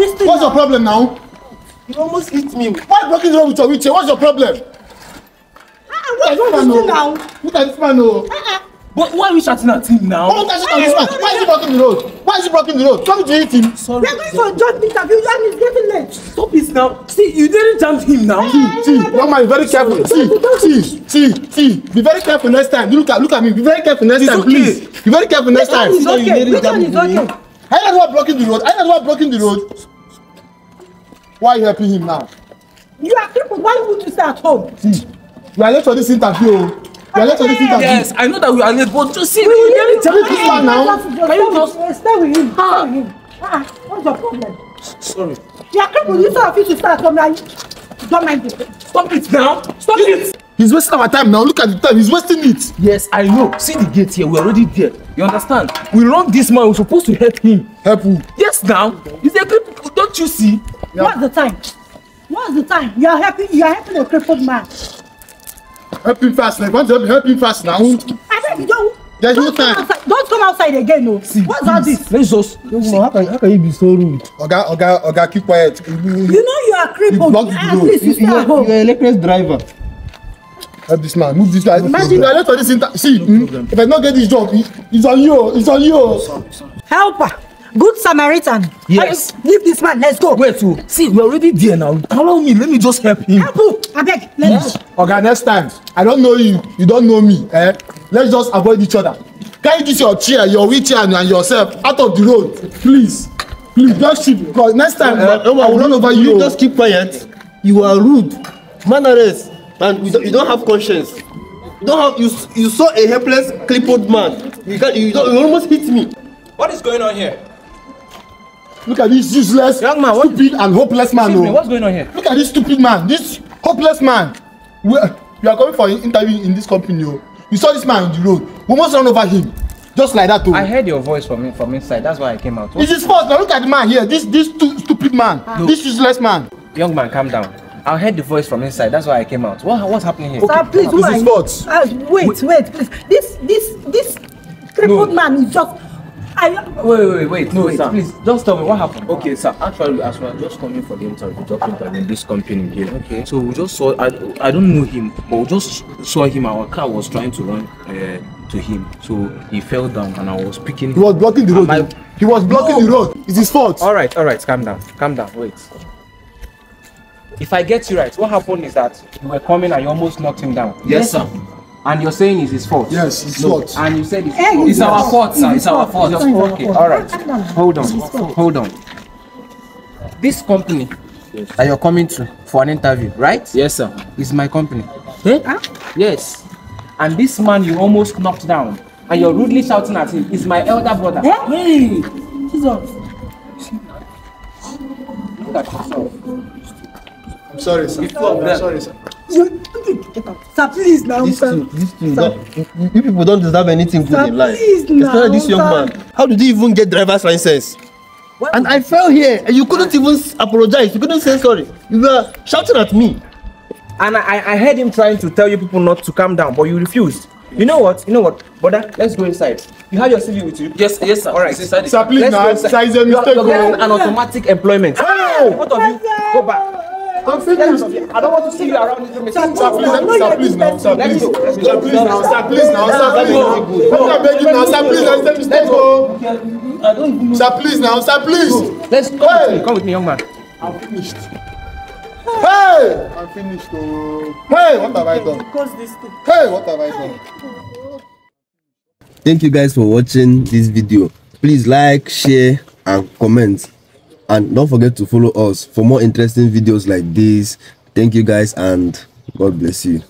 this thing. What's your problem now? You almost hit me. Why broken wrong with your wheelchair? What's your problem? What's this now? Look at this man, no. But why are we shouting at him now? Why is he blocking the road? Why is he blocking the road? Come to hit him. Sorry. We're going for a judgment interview and he's getting late. Stop it now. See, you didn't jump him now. Young man, be very careful. See. Be very careful next time. You look at me. Be very careful next time, please. Be very careful next time. This one is okay. I don't know why blocking the road. I don't know why blocking the road. Why are you helping him now? You are crippled. Why would you stay at home? See, we are late for this interview. Yes, I know that we are late, but just see, we didn't tell this man now. Can you just stay with him? Ah. Stay with him. What's your problem? Sorry. You are crippled. You saw a few to start from now. Don't mind it. Stop it now. Stop it. He's wasting our time now. Look at the time. He's wasting it. Yes, I know. See the gate here. We're already there. You understand? We run this man. We're supposed to help him. Help who? Yes, now. He's a cripple. Don't you see? Yeah. What's the time? What's the time? You are helping a crippled man. Help him fast, like, help him fast now. I said, don't. There's no time. Don't come outside again, no. See, what's all this? Let's just. How can you be so rude? Oga, keep quiet. You know you are crippled. You're a reckless driver. Help this man. Move this guy. Imagine I left for this inter. See, if I don't get this job, it's on you. It's on you. Helper. Good Samaritan. Yes. Leave this man. Let's go. Wait, too. See, we're already there now. Allow me. Let me just help him. Help you. I beg. Let's go. Okay, next time. I don't know you. You don't know me. Eh? Let's just avoid each other. Can you use your chair, your wheelchair, and yourself out of the road, please? Please, just shoot. Because next time, I will run over you. You just keep quiet. You are rude, mannerless, and you don't have conscience. You saw a helpless, crippled man. You almost hit me. What is going on here? Look at this useless, young man, stupid and hopeless man. Excuse me, what's going on here? Look at this stupid man, this hopeless man. You are coming for an interview in this company. You saw this man on the road. We must run over him. Just like that. I heard your voice from inside. That's why I came out. It's his fault. Now look at the man here. This stupid man. No. This useless man. Young man, calm down. I heard the voice from inside. That's why I came out. What's happening here? Okay. Sir, please, this is fault. Wait, please. This crippled man is just. Wait, no, sir. Please, just tell me what happened. Okay, sir, actually, as we are just coming for the interview, in this company here. Okay. So we just saw, I don't know him, but we just saw him. Our car was trying to run to him, so he fell down and I was picking him. He was blocking the road. He was blocking the road. It's his fault. All right, calm down, wait. If I get you right, what happened is that you were coming and you almost knocked him down. Yes, sir. And you're saying it's his fault? Yes, it's his fault. And you said it's his fault. It's our fault, sir. It's our fault. Okay, alright. Hold on. This company that you're coming to for an interview, right? Yes, sir. It's my company. Huh? Yes. And this man you almost knocked down and you're rudely shouting at him is my elder brother. Huh? Hey! Jesus. Look at yourself. I'm sorry, sir. I'm sorry, sir. Sir, please now, sir. You people don't deserve anything good in life. Especially this young man. How did he even get driver's license? What? And I fell here, and you couldn't even apologize. You couldn't say sorry. You were shouting at me. And I heard him trying to tell you people not to calm down, but you refused. You know what, brother? Let's go inside. You have your CV with you. Yes, sir. All right, sir. Please, now. It's a mistake. You're getting an automatic employment. Oh! Both of you, go back. I'm finished. I don't want to see you around this room. Sir, please. Let's go. Come with me, young man. I'm finished. Hey! I'm finished. Hey! What have I done? Hey! What have I done? Thank you guys for watching this video. Please like, share, and comment. And don't forget to follow us for more interesting videos like this. Thank you guys and God bless you.